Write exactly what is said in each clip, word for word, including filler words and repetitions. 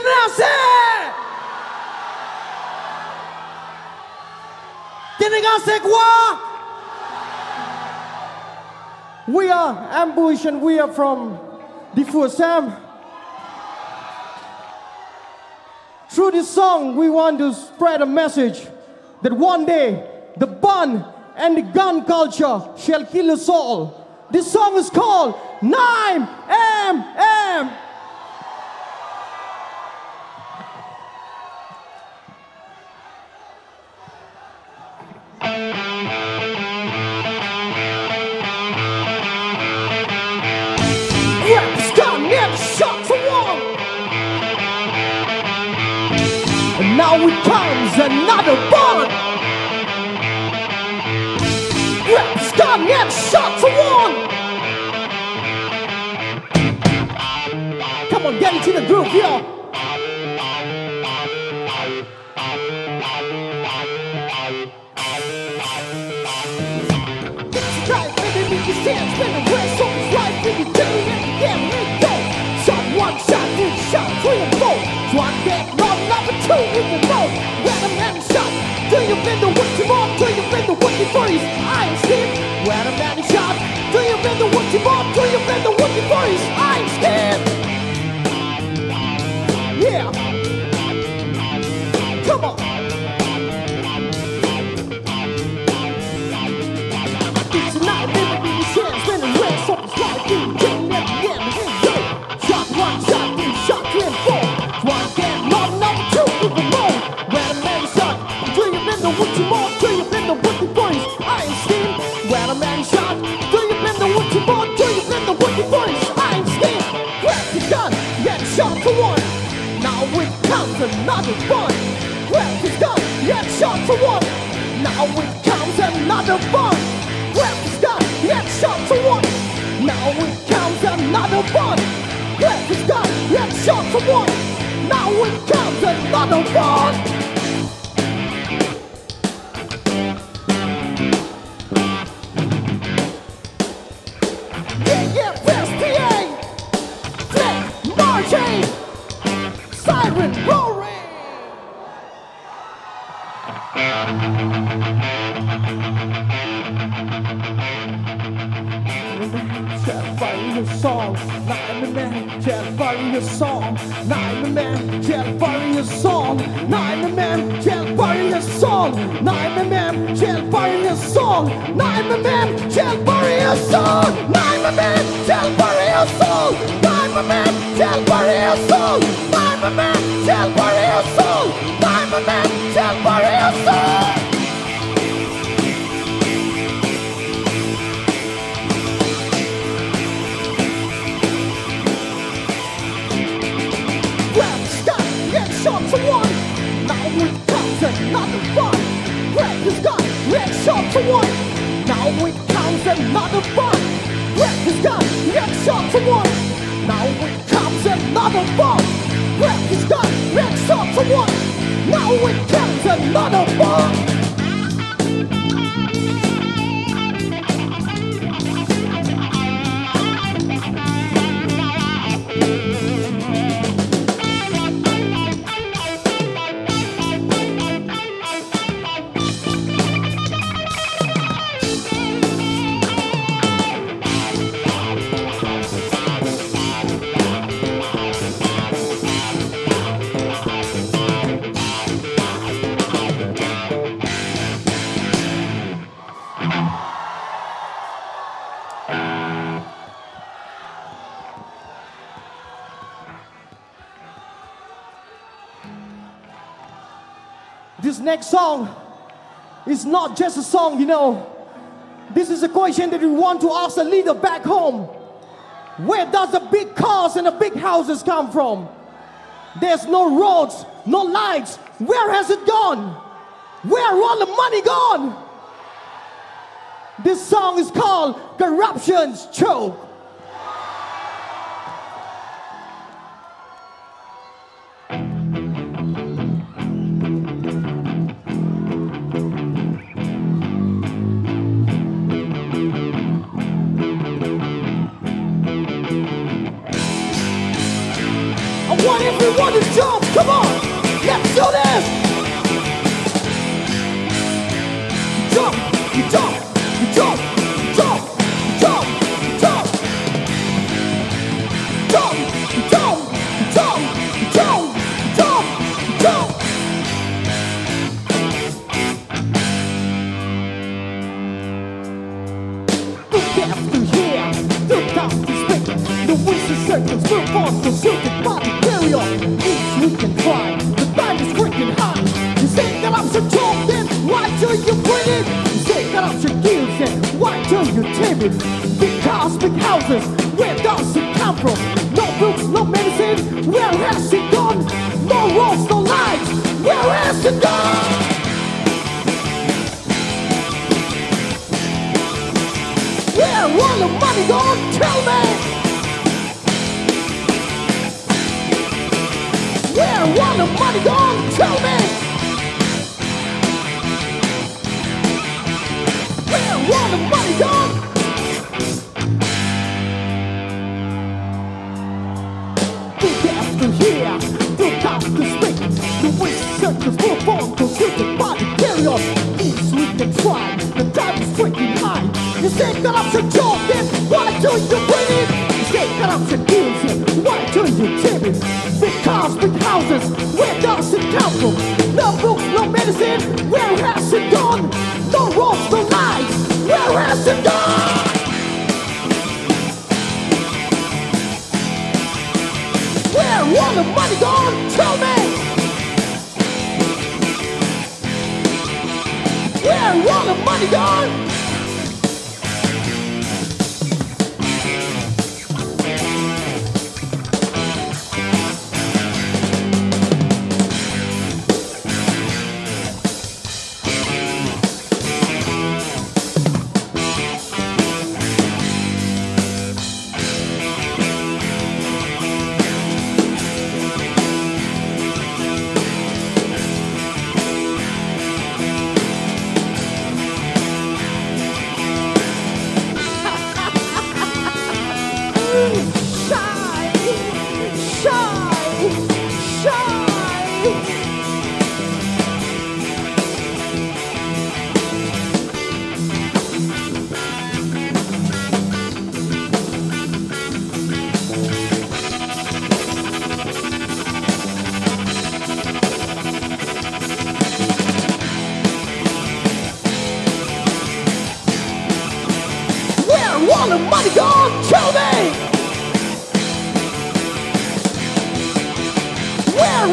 কেমনে আছে কেনেগা আছে কোয়া We are Ambush and we are from Diphu, Assam. Through this song, we want to spread a message that one day the bun and the gun culture shall kill us all. This song is called nine M M. Rap's gun, never shot for one. And now it comes another bun. Rap's gun, never shot for one. Come on, get into the groove, yo. Dance when the rest of his life we can do it again, we go. Shot one, shot two, shot three and four. So I get one, number two, we can go. Random man shot, do you bend the what you want? Do you bend the what you freeze? I ain't scared. Random man shot, do you bend the what you want? Do you bend the what you freeze? I ain't scared. Yeah. Come on. Another one, rap is done, yet shot for one. Now it comes another one, rap is done, yet shot for one. Now it comes another one, rap is done, yet shot for one. Now it comes another one. Next song is not just a song, you know. This is a question that we want to ask a leader back home. Where does the big cars and the big houses come from? There's no roads, no lights. Where has it gone? Where are all the money gone? This song is called Corruption's Choke. What if we want to jump? music, big cars, big houses. Where does it come from? No books, no medicine. Where has it gone? No walls, no lights. Where has it gone? Where all the money gone? Tell me. Where all the money gone? Tell me. Where all the money gone? The deaf, the hear, the deaf, the speak, the weak circles will form, confused by the chaos. Each week they try, the time is freaking high. You say that I'm so joking, why do you bring it? You say that I'm so guilty, why do you tip it? Big cars, big houses, where does it come from? No books, no medicine, where has it gone? No roads, no lights, where has it gone? Where all the money gone? Tell me! Where all the money gone?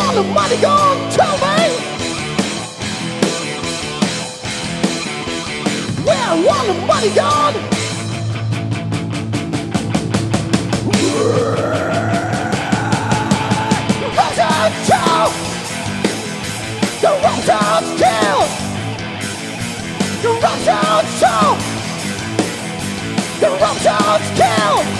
All the money gone, tell me! Where all the money gone, tell me! Where all the money gone? Corruption's killed! Corruption's killed! Corruption's killed!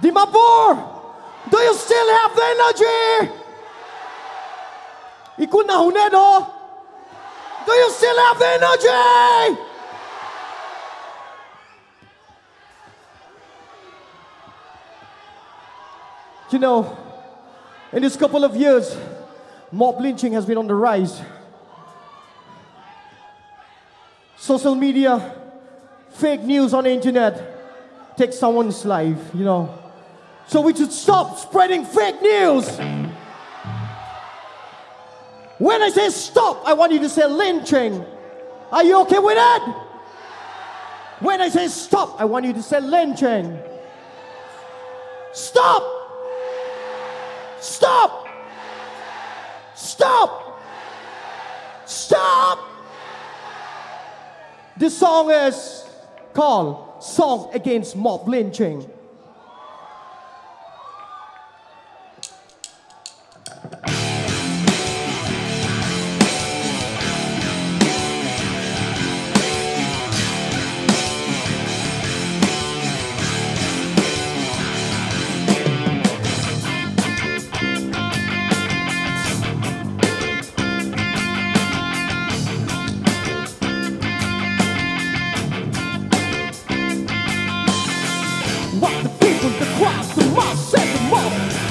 Dimapur, do you still have the energy? Ikuna hunedo? Do you still have the energy? You know, in this couple of years, mob lynching has been on the rise. Social media, fake news on the internet take someone's life, you know. So we should stop spreading fake news. When I say stop, I want you to say lynching. Are you okay with it? When I say stop, I want you to say lynching. Stop! Stop! Stop! Stop! This song is called Song Against Mob Lynching.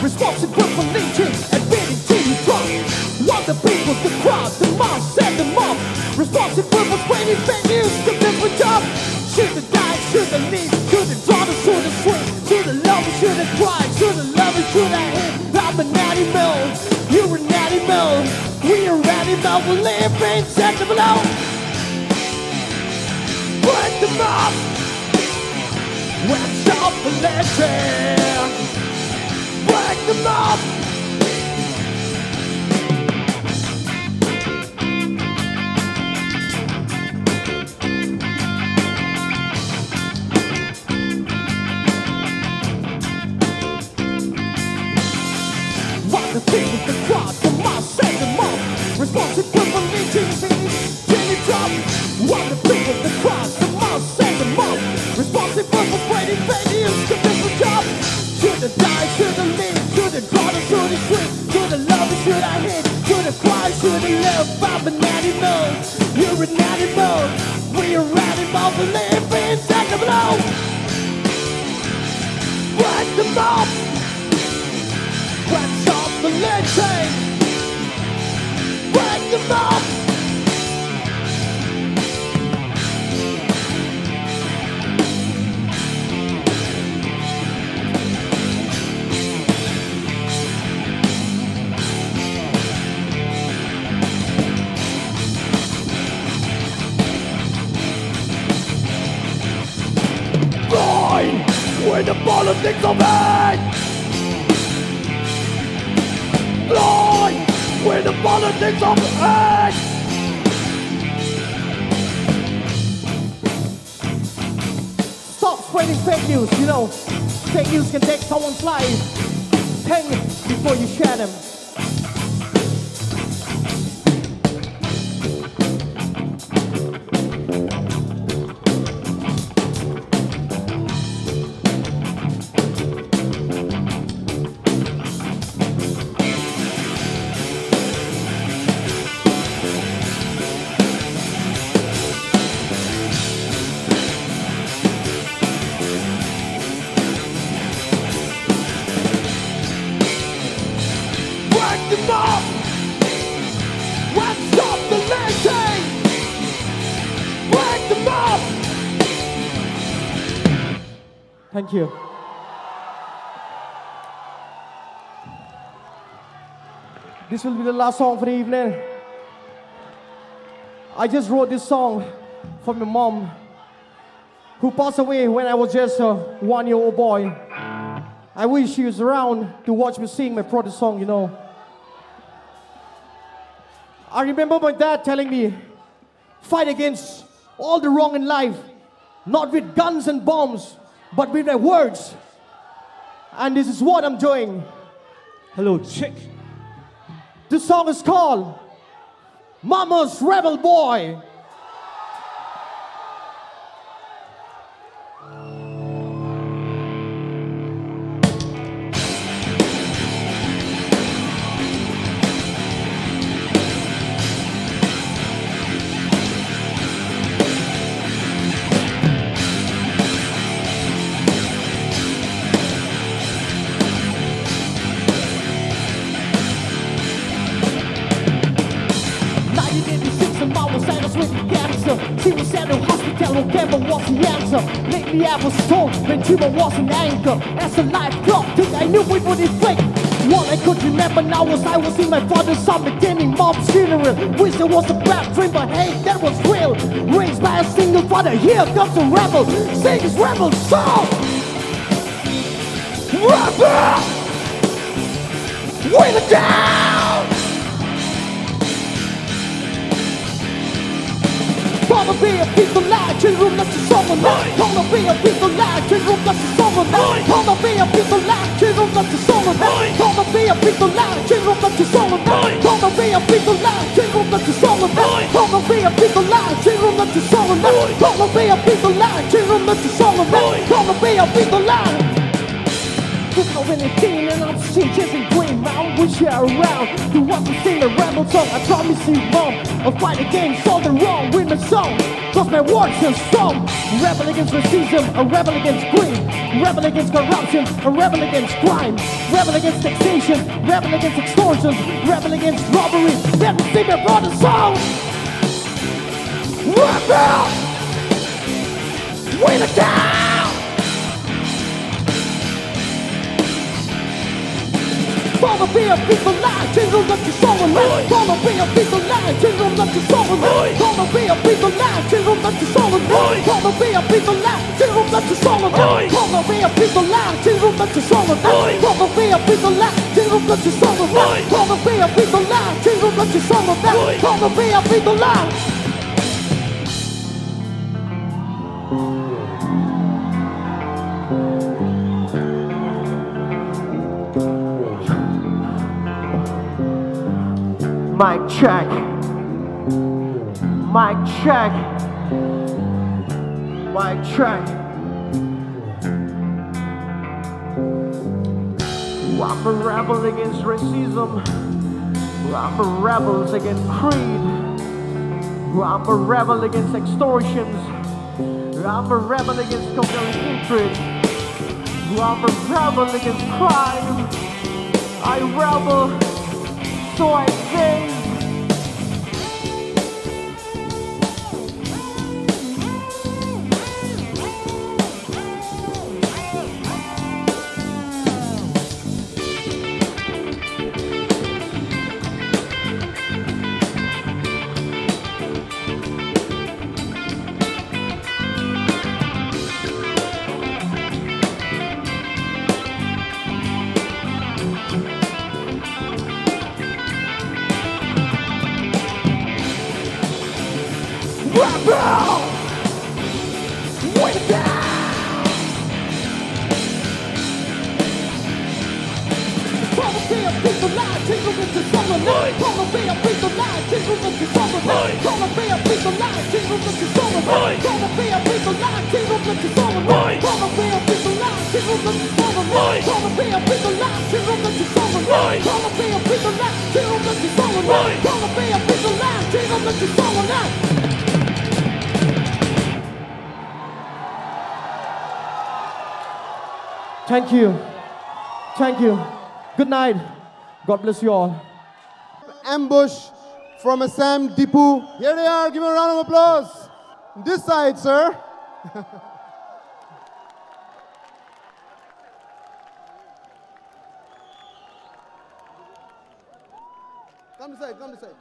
Responsible for lynching and beating till you drop. Want the people, the crowds, the mobs, and the mob. Responsible for spreading fake news, the different job. Shoot the die, shoot the knee, shoot the daughter, shoot the swing, shoot the lover, shoot the cry, shoot the lover, shoot the hate. I'm an animal, you're an animal, we're an animal, we're living. They set them alone. Put them up with self-electric. Break them up. What the thing with the crowd, come on, save them all. Responsible for me to till it drop. What the thing with the crowd, come on, save them all. Responsible for braiding failures, to do the job. To the die, to the live, to the corner, to the street, to the love, should I hit, to the cry, to the love. I'm an animal, you're an animal. We are animal, believe in second blow. Break them up. What's up the legend? Break them up. Fine, we're the politics of it. Blind, we're the politics of act. Stop spreading fake news, you know. Fake news can take someone's life. Hang before you share them. Thank you. This will be the last song for the evening. I just wrote this song for my mom, who passed away when I was just a one-year-old boy. I wish she was around to watch me sing my protest song, you know. I remember my dad telling me, fight against all the wrong in life, not with guns and bombs, but with my words. And this is what I'm doing. Hello, chick. This song is called Mama's Rebel Boy. Lately I was told when tumor was an anchor. As a life clock, think I knew we would inflict. What I could remember now was I was in my father's son attending mom's funeral. Wish there was a bad dream, but hey, that was real. Raised by a single father, here comes the rebel. Sing his rebel song. Rebel! We're the down! Gonna be a people like children, that's a summer night. Gonna be a people like children, that's a summer night. Gonna be a people like children, that's a summer night. Gonna be a people like children, that's a summer night. Gonna be a people like children, that's a summer night. Gonna be a people like children, that's a summer night. Gonna be a people like children, that's a summer night. Gonna be a people like. There's no anything and I'm still chasing dream. I wish you're around. You want to sing a rebel song? I promise you, mom, I'll fight against all the wrong with my song, cause my words are strong. Rebel against racism, a rebel against greed, rebel against corruption, a rebel against crime, rebel against taxation, rebel against extortion, rebel against robbery. Let me sing my brother's song. Rebel! We're the down! sovereign, be a piece of life, children left you sovereign. Sovereign, be a piece of life, children left you sovereign. Sovereign, be a piece of life, children left you sovereign. Sovereign, be a piece of life, children left you sovereign. Sovereign, be a piece of life, children left you sovereign. Sovereign, be a piece of life, children left you sovereign. Sovereign, be a piece of life, children left you sovereign. Sovereign, be a piece of life. Mic check, mic check, mic check. I'm a rebel against racism. I'm a rebel against creed. I'm a rebel against extortions. I'm a rebel against communal hatred. I'm a rebel against crime. I rebel, so I sing. Thank you. Thank you. Good night. God bless you all. Ambush from Assam, Diphu. Here they are. Give them a round of applause. This side, sir. Come this side. Come this side.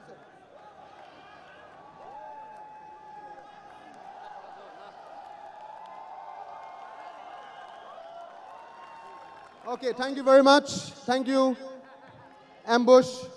Okay, thank you very much. Thank you, Ambush.